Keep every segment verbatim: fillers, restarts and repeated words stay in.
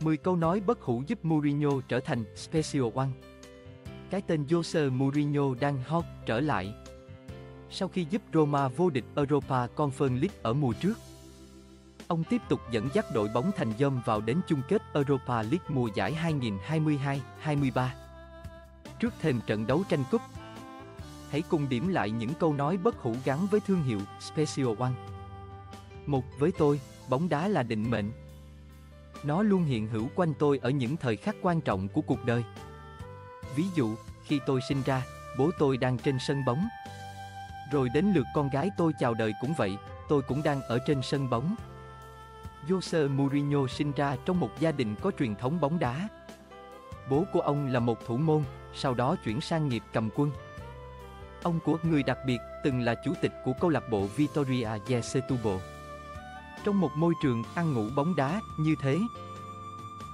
mười câu nói bất hủ giúp Mourinho trở thành Special One. Cái tên José Mourinho đang hot trở lại sau khi giúp Roma vô địch Europa Conference League ở mùa trước. Ông tiếp tục dẫn dắt đội bóng thành dâm vào đến chung kết Europa League mùa giải hai nghìn không trăm hai mươi hai hai nghìn không trăm hai mươi ba. Trước thềm trận đấu tranh cúp, hãy cùng điểm lại những câu nói bất hủ gắn với thương hiệu Special One. Một, với tôi, bóng đá là định mệnh. Nó luôn hiện hữu quanh tôi ở những thời khắc quan trọng của cuộc đời. Ví dụ, khi tôi sinh ra, bố tôi đang trên sân bóng. Rồi đến lượt con gái tôi chào đời cũng vậy, tôi cũng đang ở trên sân bóng. José Mourinho sinh ra trong một gia đình có truyền thống bóng đá. Bố của ông là một thủ môn, sau đó chuyển sang nghiệp cầm quân. Ông của người đặc biệt từng là chủ tịch của câu lạc bộ Vitória Setúbal. Trong một môi trường ăn ngủ bóng đá như thế,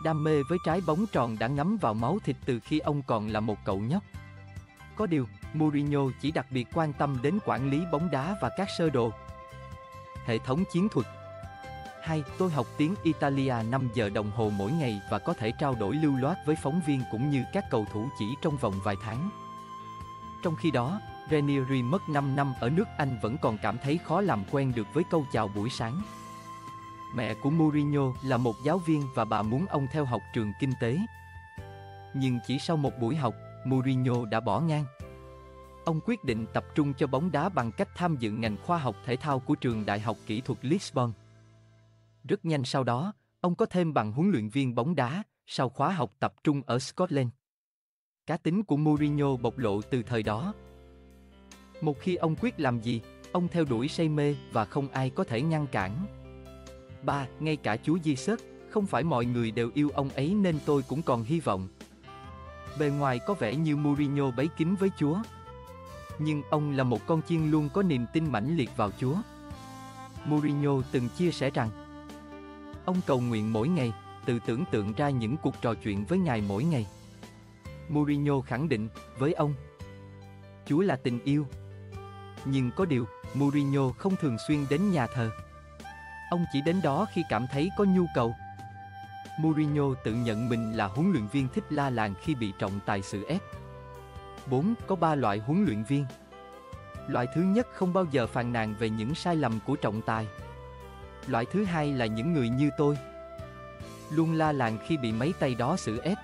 đam mê với trái bóng tròn đã ngấm vào máu thịt từ khi ông còn là một cậu nhóc. Có điều, Mourinho chỉ đặc biệt quan tâm đến quản lý bóng đá và các sơ đồ, hệ thống chiến thuật. Hai, tôi học tiếng Italia năm giờ đồng hồ mỗi ngày và có thể trao đổi lưu loát với phóng viên cũng như các cầu thủ chỉ trong vòng vài tháng. Trong khi đó, Ranieri mất năm năm ở nước Anh vẫn còn cảm thấy khó làm quen được với câu chào buổi sáng. Mẹ của Mourinho là một giáo viên và bà muốn ông theo học trường kinh tế. Nhưng chỉ sau một buổi học, Mourinho đã bỏ ngang. Ông quyết định tập trung cho bóng đá bằng cách tham dự ngành khoa học thể thao của trường Đại học Kỹ thuật Lisbon. Rất nhanh sau đó, ông có thêm bằng huấn luyện viên bóng đá sau khóa học tập trung ở Scotland. Cá tính của Mourinho bộc lộ từ thời đó. Một khi ông quyết làm gì, ông theo đuổi say mê và không ai có thể ngăn cản. Ba, ngay cả Chúa Jesus, không phải mọi người đều yêu ông ấy nên tôi cũng còn hy vọng. Bề ngoài có vẻ như Mourinho bấy kín với Chúa, nhưng ông là một con chiên luôn có niềm tin mãnh liệt vào Chúa. Mourinho từng chia sẻ rằng ông cầu nguyện mỗi ngày, tự tưởng tượng ra những cuộc trò chuyện với Ngài mỗi ngày. Mourinho khẳng định, với ông, Chúa là tình yêu. Nhưng có điều, Mourinho không thường xuyên đến nhà thờ. Ông chỉ đến đó khi cảm thấy có nhu cầu. Mourinho tự nhận mình là huấn luyện viên thích la làng khi bị trọng tài xử ép. Bốn, có ba loại huấn luyện viên. Loại thứ nhất không bao giờ phàn nàn về những sai lầm của trọng tài. Loại thứ hai là những người như tôi, luôn la làng khi bị mấy tay đó xử ép.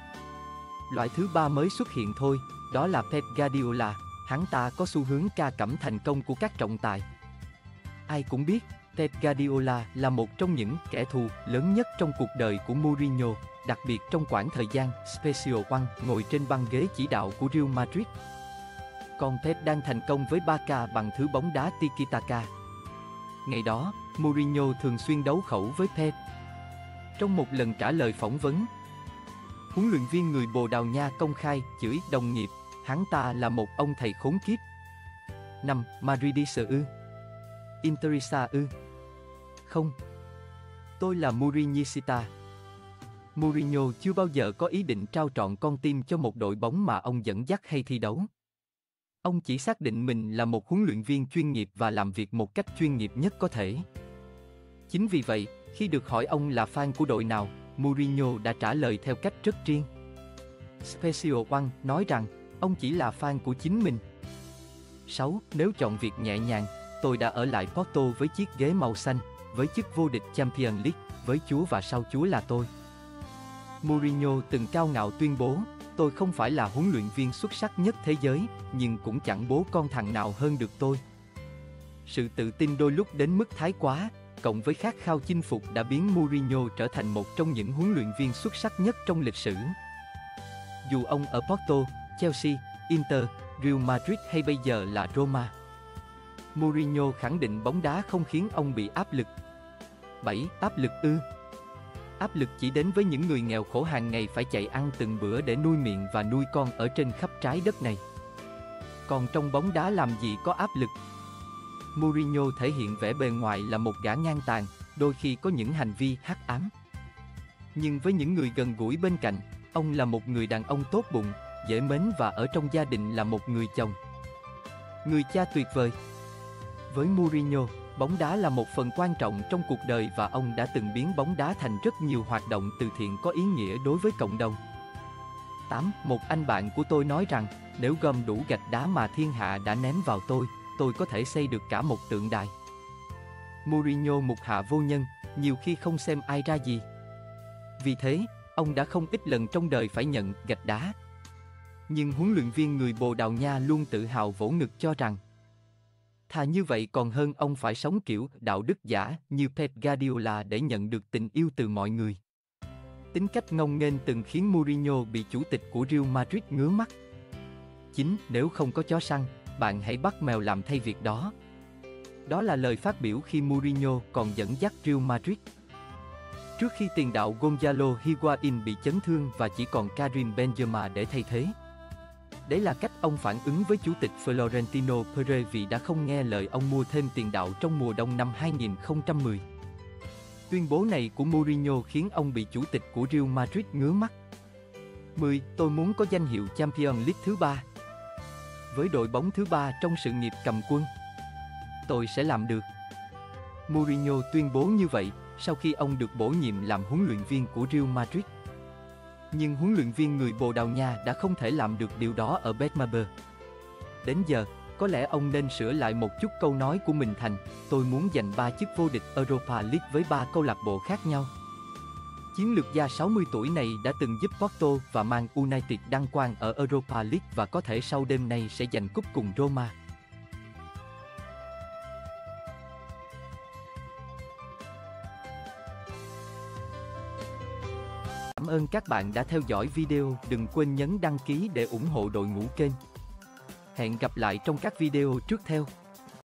Loại thứ ba mới xuất hiện thôi, đó là Pep Guardiola, hắn ta có xu hướng ca cẩm thành công của các trọng tài. Ai cũng biết, Pep Guardiola là một trong những kẻ thù lớn nhất trong cuộc đời của Mourinho, đặc biệt trong quãng thời gian Special One ngồi trên băng ghế chỉ đạo của Real Madrid. Còn Pep đang thành công với Barca bằng thứ bóng đá Tikitaka. Ngày đó, Mourinho thường xuyên đấu khẩu với Pep. Trong một lần trả lời phỏng vấn, huấn luyện viên người Bồ Đào Nha công khai chửi đồng nghiệp, hắn ta là một ông thầy khốn kiếp. Năm, Madridista ư? Interista ư? Không. Tôi là Mourinhoista. Mourinho chưa bao giờ có ý định trao trọn con tim cho một đội bóng mà ông dẫn dắt hay thi đấu. Ông chỉ xác định mình là một huấn luyện viên chuyên nghiệp và làm việc một cách chuyên nghiệp nhất có thể. Chính vì vậy, khi được hỏi ông là fan của đội nào, Mourinho đã trả lời theo cách rất riêng. Special One nói rằng, ông chỉ là fan của chính mình. Sáu, nếu chọn việc nhẹ nhàng, tôi đã ở lại Porto với chiếc ghế màu xanh, với chức vô địch Champions League, với Chúa và sau Chúa là tôi. Mourinho từng cao ngạo tuyên bố, tôi không phải là huấn luyện viên xuất sắc nhất thế giới, nhưng cũng chẳng bố con thằng nào hơn được tôi. Sự tự tin đôi lúc đến mức thái quá, cộng với khát khao chinh phục đã biến Mourinho trở thành một trong những huấn luyện viên xuất sắc nhất trong lịch sử. Dù ông ở Porto, Chelsea, Inter, Real Madrid hay bây giờ là Roma, Mourinho khẳng định bóng đá không khiến ông bị áp lực. Bảy, áp lực ư? Áp lực chỉ đến với những người nghèo khổ hàng ngày phải chạy ăn từng bữa để nuôi miệng và nuôi con ở trên khắp trái đất này. Còn trong bóng đá làm gì có áp lực? Mourinho thể hiện vẻ bề ngoài là một gã ngang tàn, đôi khi có những hành vi hắc ám. Nhưng với những người gần gũi bên cạnh, ông là một người đàn ông tốt bụng, dễ mến và ở trong gia đình là một người chồng, người cha tuyệt vời. Với Mourinho, Bóng đá là một phần quan trọng trong cuộc đời và ông đã từng biến bóng đá thành rất nhiều hoạt động từ thiện có ý nghĩa đối với cộng đồng. tám. Một anh bạn của tôi nói rằng, nếu gom đủ gạch đá mà thiên hạ đã ném vào tôi, tôi có thể xây được cả một tượng đài. Mourinho mục hạ vô nhân, nhiều khi không xem ai ra gì. Vì thế, ông đã không ít lần trong đời phải nhận gạch đá. Nhưng huấn luyện viên người Bồ Đào Nha luôn tự hào vỗ ngực cho rằng, thà như vậy còn hơn ông phải sống kiểu đạo đức giả như Pep Guardiola để nhận được tình yêu từ mọi người. Tính cách ngông nghênh từng khiến Mourinho bị chủ tịch của Real Madrid ngứa mắt. Chính, nếu không có chó săn, bạn hãy bắt mèo làm thay việc đó. Đó là lời phát biểu khi Mourinho còn dẫn dắt Real Madrid. Trước khi tiền đạo Gonzalo Higuaín bị chấn thương và chỉ còn Karim Benzema để thay thế. Đấy là cách ông phản ứng với chủ tịch Florentino Perez vì đã không nghe lời ông mua thêm tiền đạo trong mùa đông năm hai nghìn không trăm mười. Tuyên bố này của Mourinho khiến ông bị chủ tịch của Real Madrid ngứa mắt. mười. Tôi muốn có danh hiệu Champions League thứ ba. Với đội bóng thứ ba trong sự nghiệp cầm quân, tôi sẽ làm được. Mourinho tuyên bố như vậy sau khi ông được bổ nhiệm làm huấn luyện viên của Real Madrid. Nhưng huấn luyện viên người Bồ Đào Nha đã không thể làm được điều đó ở Betmaber. Đến giờ, có lẽ ông nên sửa lại một chút câu nói của mình thành tôi muốn giành ba chức vô địch Europa League với ba câu lạc bộ khác nhau. Chiến lược gia sáu mươi tuổi này đã từng giúp Porto và Man United đăng quang ở Europa League và có thể sau đêm nay sẽ giành cúp cùng Roma. Cảm ơn các bạn đã theo dõi video, đừng quên nhấn đăng ký để ủng hộ đội ngũ kênh. Hẹn gặp lại trong các video tiếp theo.